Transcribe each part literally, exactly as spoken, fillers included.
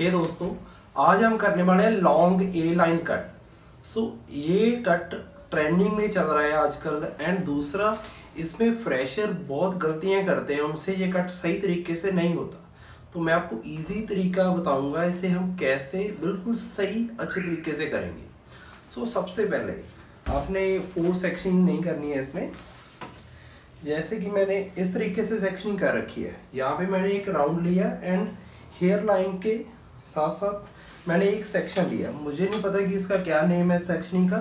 हे दोस्तों, आज हम करने वाले हैं लॉन्ग ए लाइन कट। सो ये कट ट्रेंडिंग में चल रहा है आजकल। एंड दूसरा, इसमें फ्रेशर बहुत गलतियां करते हैं, उनसे ये कट सही तरीके से नहीं होता। तो मैं आपको इजी तरीका बताऊंगा इसे हम कैसे बिल्कुल सही अच्छे तरीके से करेंगे। सो सबसे पहले आपने फोर सेक्शन नहीं करनी है इसमें। जैसे कि मैंने इस तरीके से सेक्शन कर रखी है, यहाँ पे मैंने एक राउंड लिया एंड हेयर लाइन के साथ साथ मैंने एक सेक्शन लिया। मुझे नहीं पता कि इसका क्या नेम है सेक्शनिंग का।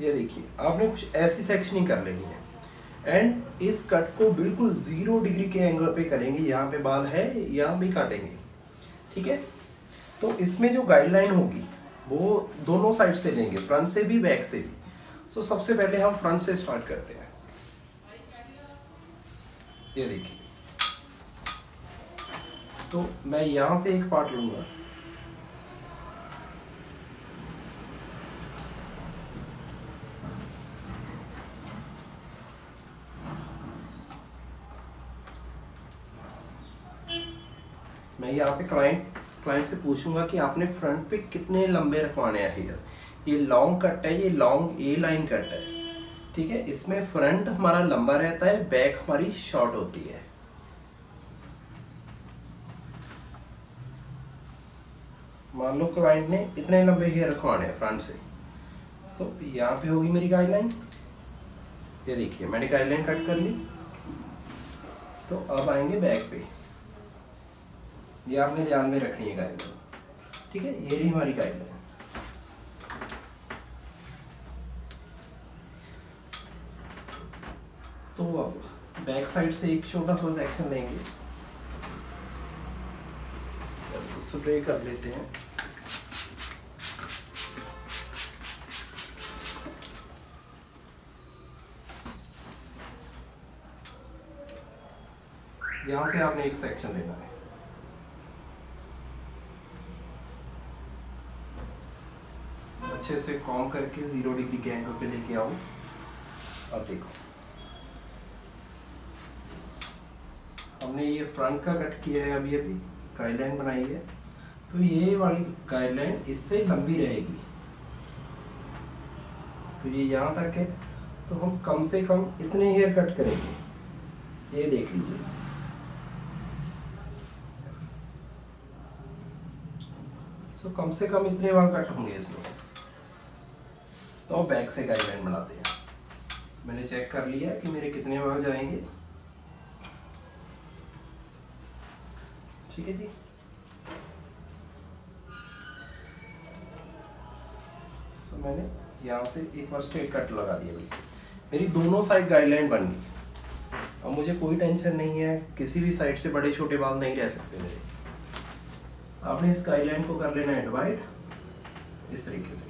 ये देखिए, आपने कुछ ऐसी सेक्शनिंग कर लेनी है। एंड इस कट को बिल्कुल ज़ीरो डिग्री के एंगल पे करेंगे। यहाँ पे बाल है, यहाँ भी काटेंगे, ठीक है। तो इसमें जो गाइडलाइन होगी वो दोनों साइड से लेंगे, फ्रंट से भी बैक से भी। सो सबसे पहले हम फ्रंट से स्टार्ट करते हैं। ये देखिए, तो मैं यहाँ से एक पार्ट लूँगा। मैं यहाँ पे क्लाइंट क्लाइंट से पूछूंगा कि आपने फ्रंट पे कितने लंबे रखवाने हैं हेयर। ये लॉन्ग कट है, ये लॉन्ग ए लाइन कट है, ठीक है। इसमें फ्रंट हमारा लंबा रहता है, बैक हमारी शॉर्ट होती है। मान लो क्लाइंट ने इतने लंबे हेयर रखवाने हैं फ्रंट से। सो so, यहाँ पे होगी मेरी गाइडलाइन। ये देखिए, मैंने गाइडलाइन कट कर ली। तो अब आएंगे बैक पे। ये आपने ध्यान में रखनी है गाइडलाइन, ठीक है। ये रही हमारी गाइडलाइन। तो अब बैक साइड से एक छोटा सा सेक्शन लेंगे, तो स्प्रे कर लेते हैं। यहाँ से आपने एक सेक्शन लेना है। अच्छे से कॉम करके जीरो डिग्री के एंगल पे लेके आओ। अब देखो, हमने ये फ्रंट का कट किया है, अभी अभी गाइडलाइन बनाई है। तो ये वाली गाइडलाइन इससे लंबी रहेगी। तो ये यहाँ तक है, तो हम कम से कम इतने हेयर कट करेंगे। ये देख लीजिए, तो कम से कम इतने बार कट होंगे इसमें। तो बैक से गाइडलाइन बनाते हैं। मैंने चेक कर लिया कि मेरे कितने बार जाएंगे, ठीक है जी। सो मैंने यहाँ से एक बार स्ट्रेट कट लगा दिया। मेरी दोनों साइड गाइडलाइन बन गई। अब मुझे कोई टेंशन नहीं है, किसी भी साइड से बड़े छोटे बाल नहीं रह सकते मेरे। आपने इस गाइडलाइन को कर लेना है डिवाइड इस तरीके से।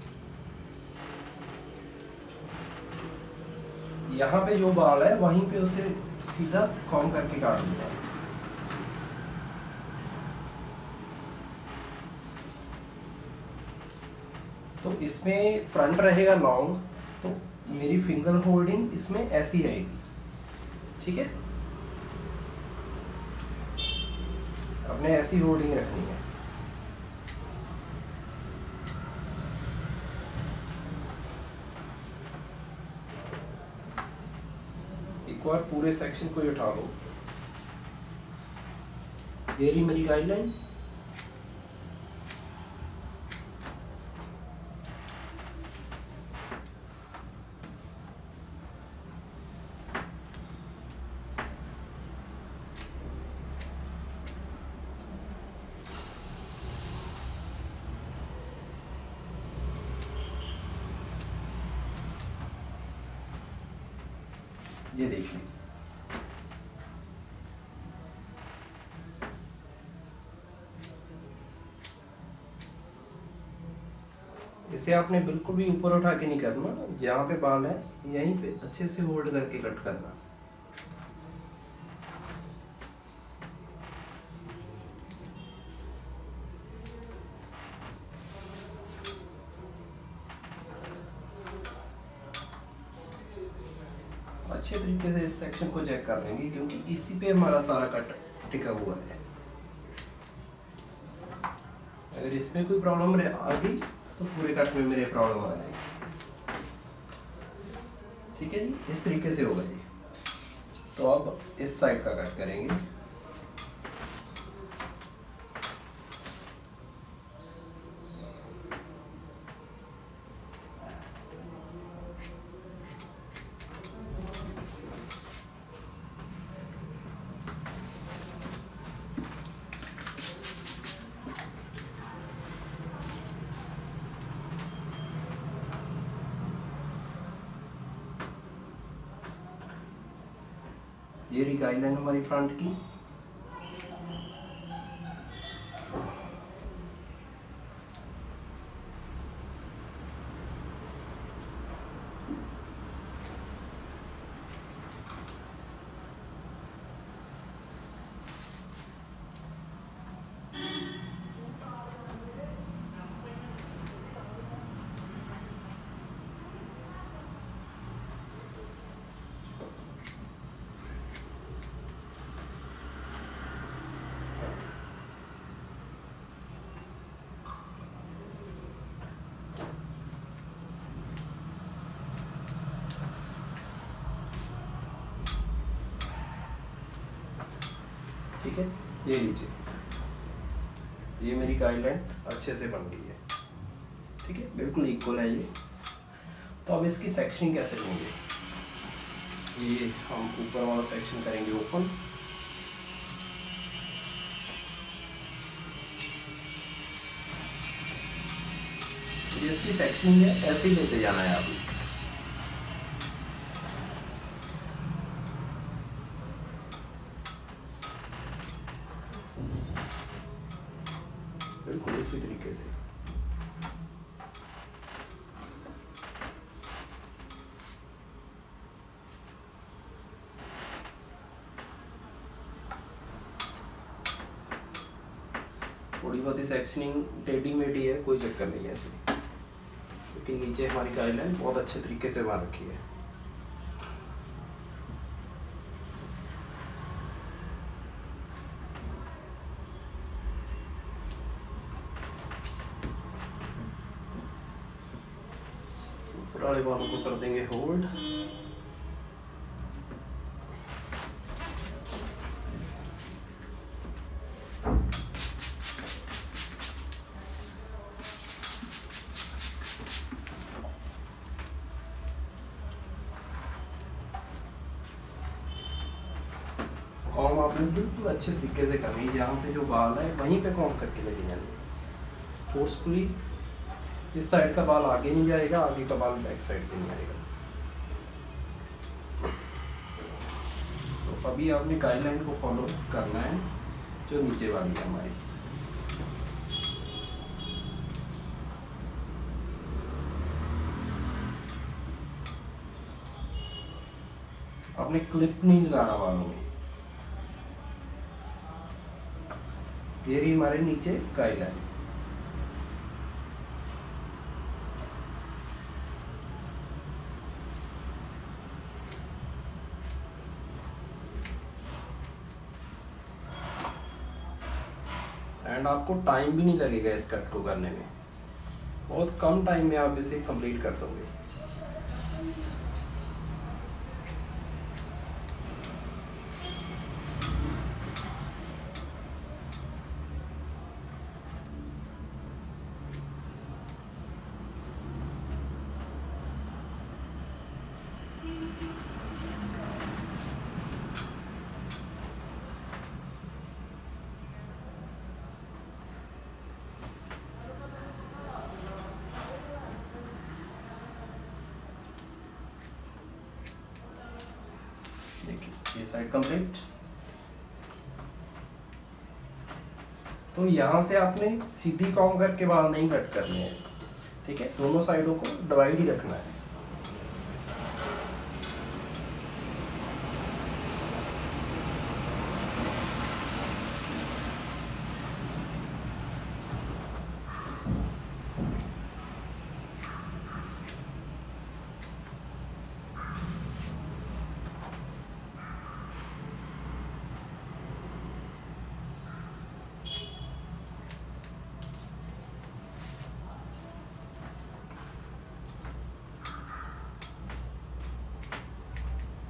यहाँ पे जो बाल है वहीं पे उसे सीधा कॉम करके काट देना है। तो इसमें फ्रंट रहेगा लॉन्ग, तो मेरी फिंगर होल्डिंग इसमें ऐसी रहेगी, ठीक है। आपने ऐसी होल्डिंग रखनी है। और पूरे सेक्शन को उठा लो। ये रही मेरी गाइडलाइन। ये देखिए, इसे आपने बिल्कुल भी ऊपर उठा के नहीं करना। जहाँ पे बाल है यहीं पे अच्छे से होल्ड करके कट करना। अच्छे तरीके से इस सेक्शन को चेक कर लेंगे, क्योंकि इसी पे हमारा सारा कट टिका हुआ है। अगर इसमें कोई प्रॉब्लम आ गई तो पूरे कट में मेरे प्रॉब्लम आ जाएगी। ठीक है जी, इस तरीके से होगा जी। तो अब इस साइड का कट करेंगे। ये रही गाइडलाइन हमारी फ्रंट की। ठीक है, ये लीजिए, ये मेरी गाइडलाइन अच्छे से बन गई है। ठीक है, बिल्कुल इक्वल है ये। तो अब इसकी सेक्शनिंग कैसे लेंगे? ये हम ऊपर वाला सेक्शन करेंगे ओपन। ये इसकी सेक्शनिंग है, ऐसे ही लेते जाना है आपको। बिल्कुल इसी तरीके से। थोड़ी बहुत ही सेक्शनिंग टेढ़ी मेढ़ी है, कोई चक्कर नहीं है इसमें, क्योंकि नीचे हमारी गाइडलाइन बहुत अच्छे तरीके से बना रखी है। वाले बालों को कर देंगे होल्ड। कॉम आपने बिल्कुल अच्छे तरीके से करनी, जहाँ पे जो बाल है वहीं पे कॉम करके लगे जाने फोर्सफुली। इस साइड का बाल आगे नहीं जाएगा, आगे का बाल बैक साइड पे नहीं आएगा। तो अभी आपने गाइडलाइन को फॉलो करना है जो नीचे वाली है हमारी। आपने क्लिप नहीं लगाना वालों में। ये रही हमारे नीचे गाइडलाइन। एंड आपको टाइम भी नहीं लगेगा इस कट को करने में, बहुत कम टाइम में आप इसे कंप्लीट कर दोगे। Side complete. तो यहां से आपने सीधी कॉम करके बाल नहीं कट करने हैं। ठीक है, दोनों साइडों को डिवाइड ही रखना है।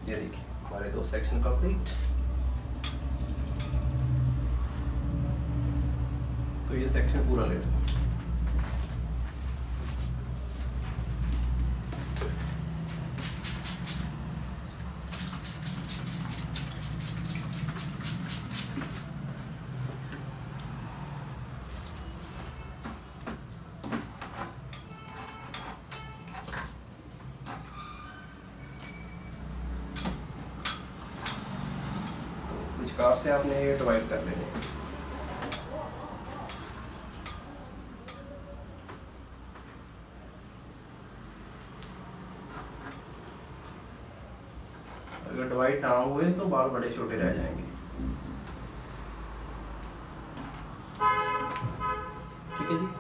ये देखिए हमारे दो सेक्शन कंप्लीट। तो ये सेक्शन पूरा ले लो। कार से आपने ये डिवाइड कर लेने हैं। अगर डिवाइड ना हुए तो बाल बड़े छोटे रह जाएंगे। ठीक है जी।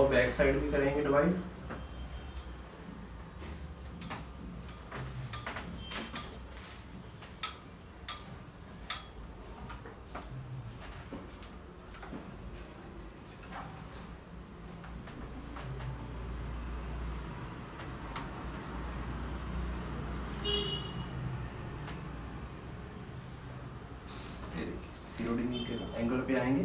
और बैक साइड भी करेंगे डिवाइड। जीरो डिग्री के एंगल पे आएंगे।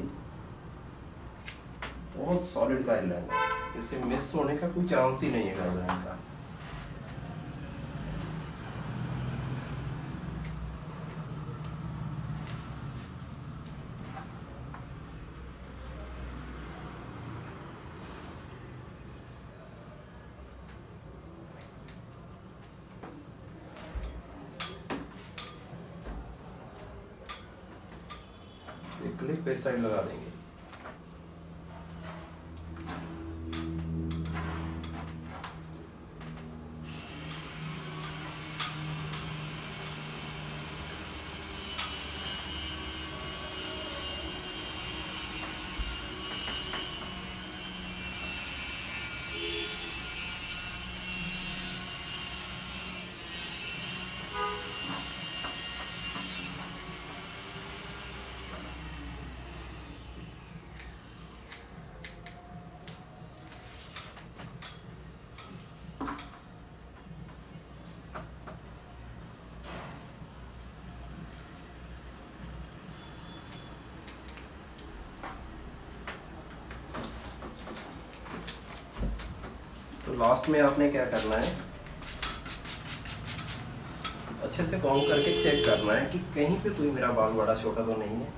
बहुत सॉलिड गाइडलाइन है, इससे मिस होने का कोई चांस ही नहीं है गाइडलाइन का। एक क्लिप इस साइड लगा देंगे। लास्ट में आपने क्या करना है, अच्छे से कॉम करके चेक करना है कि कहीं पे कोई मेरा बाल बड़ा छोटा तो नहीं है।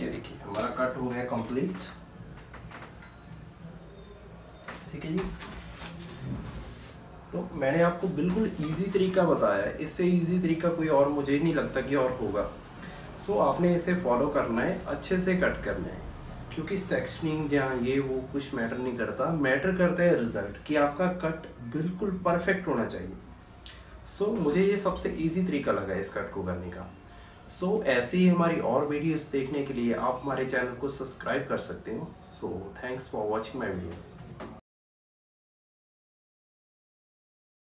ये देखिए हमारा कट हो गया कंप्लीट। ठीक है जी। तो मैंने आपको बिल्कुल इजी तरीका बताया है, इससे इजी तरीका कोई और मुझे नहीं लगता कि और होगा। सो आपने इसे फॉलो करना है, अच्छे से कट करना है, क्योंकि सेक्शनिंग जहाँ ये वो कुछ मैटर नहीं करता। मैटर करता है रिजल्ट कि आपका कट बिल्कुल परफेक्ट होना चाहिए। सो मुझे ये सबसे ईजी तरीका लगा है इस कट को करने का। सो so, ऐसे ही हमारी और वीडियोस देखने के लिए आप हमारे चैनल को सब्सक्राइब कर सकते हो। So thanks for watching my videos.